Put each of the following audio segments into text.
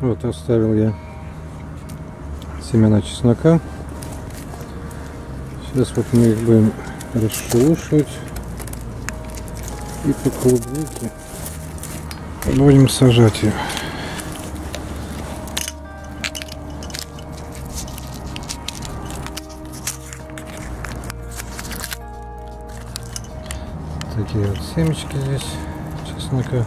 Вот оставил я семена чеснока. Сейчас вот мы их будем расшелушивать и по клубнике будем сажать ее. Такие вот семечки здесь чеснока.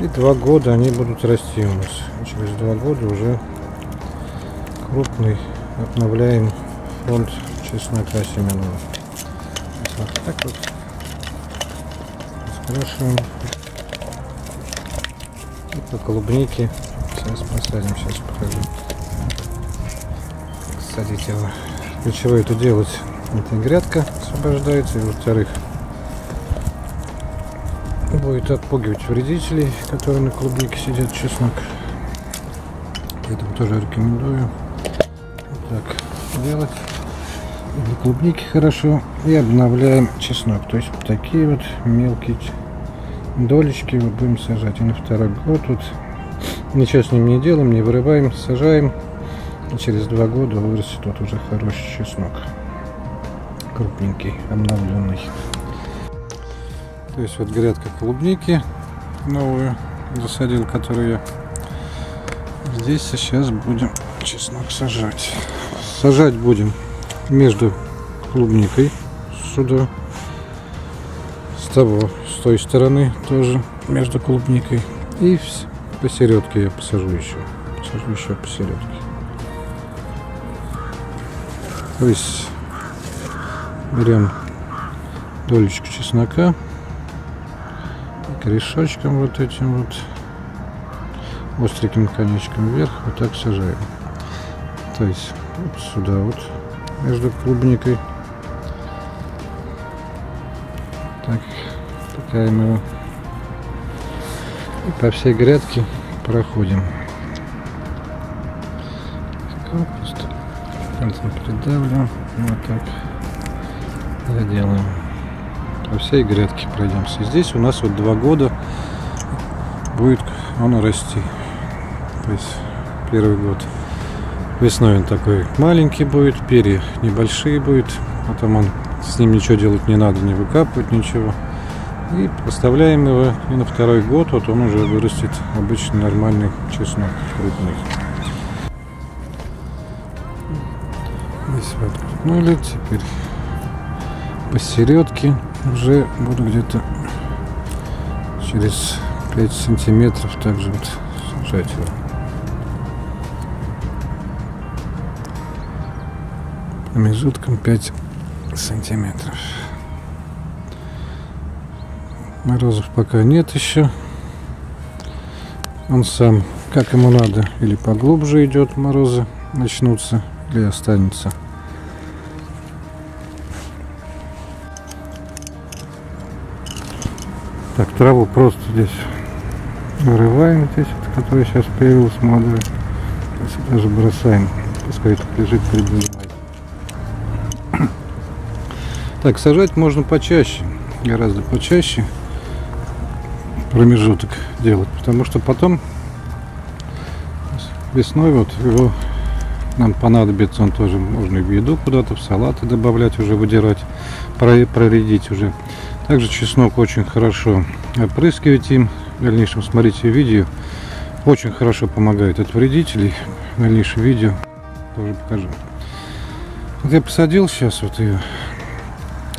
И 2 года они будут расти у нас. Через 2 года уже крупный обновляем фонд чеснока семенного. Вот так вот скрашиваем. И по клубнике сейчас посадим. Сейчас покажу. Садить его. Для чего это делать? Эта грядка освобождается. И во-вторых, будет отпугивать вредителей, которые на клубнике сидят, чеснок. Поэтому тоже рекомендую вот так делать. Для клубники хорошо. И обновляем чеснок. То есть вот такие вот мелкие долечки вот будем сажать. И на 2-й год вот ничего с ним не делаем, не вырываем, сажаем. И через 2 года вырастет тут уже хороший чеснок. Крупненький, обновленный. То есть вот грядка клубники новую засадил, которую я. Здесь сейчас будем чеснок сажать. Сажать будем между клубникой сюда, с той стороны тоже между клубникой, и посередке я посажу еще посередке. То есть берем долечку чеснока. Корешочком вот этим вот остреньким конечком вверх вот так сажаем. То есть вот сюда вот между клубникой. Так, пытаем его. И по всей грядке проходим. Так, просто пальцем придавлю. Вот так заделаем. По всей грядке пройдемся. Здесь у нас вот 2 года будет он расти. То есть 1-й год весной он такой маленький будет, перья небольшие будет, потом он, с ним ничего делать не надо, не выкапывать ничего, и поставляем его, и на 2-й год вот он уже вырастет обычный нормальный чеснок крупный. Здесь вот крупнули, теперь посередке уже буду где-то через 5 сантиметров также вот сажать его. Промежутком 5 сантиметров. Морозов пока нет еще. Он сам, как ему надо, или поглубже идет, морозы начнутся, или останется. Так, траву просто здесь вырываем, здесь вот, которая сейчас появилась молодая. Даже бросаем, пускай тут лежит, придумает. Так, сажать можно почаще, гораздо почаще промежуток делать, потому что потом весной вот его нам понадобится, он тоже можно в еду куда-то, в салаты добавлять уже, выдирать, проредить уже. Также чеснок очень хорошо опрыскивать им. В дальнейшем смотрите видео. Очень хорошо помогает от вредителей. В дальнейшем видео тоже покажу. Вот я посадил сейчас вот ее.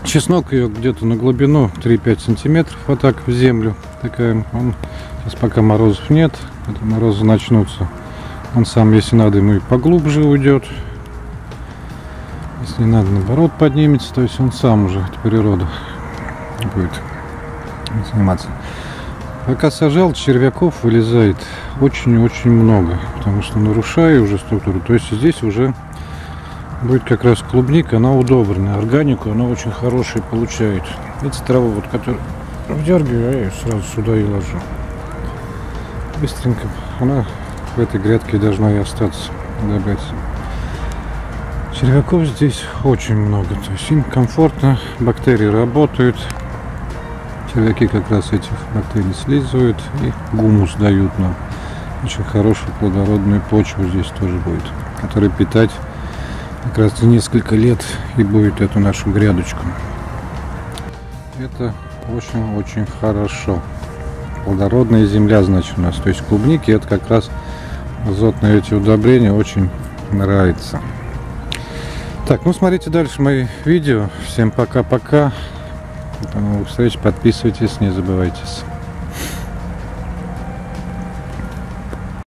Чеснок ее где-то на глубину 3-5 сантиметров. Вот так в землю. Такая он. Сейчас пока морозов нет. Это морозы начнутся. Он сам, если надо, ему и поглубже уйдет. Если не надо, наоборот, поднимется. То есть он сам уже от природы будет заниматься. Пока сажал, червяков вылезает очень-очень много, потому что нарушаю уже структуру. То есть здесь уже будет как раз клубника, она удобрена, органику она очень хорошая получает. Эти травы, вот, которые вдергиваю, я ее сразу сюда и ложу. Быстренько она в этой грядке должна и остаться, добавиться. Червяков здесь очень много, то есть им комфортно, бактерии работают. Червяки как раз этих бактерий слизывают и гумус дают нам. очень хорошую плодородную почву здесь тоже будет, которая питать как раз и несколько лет и будет эту нашу грядочку. Это очень-очень хорошо. Плодородная земля, значит, у нас. То есть клубники, это как раз азотные эти удобрения очень нравится. Так, ну смотрите дальше мои видео. Всем пока-пока. До новых встреч. Подписывайтесь, не забывайте.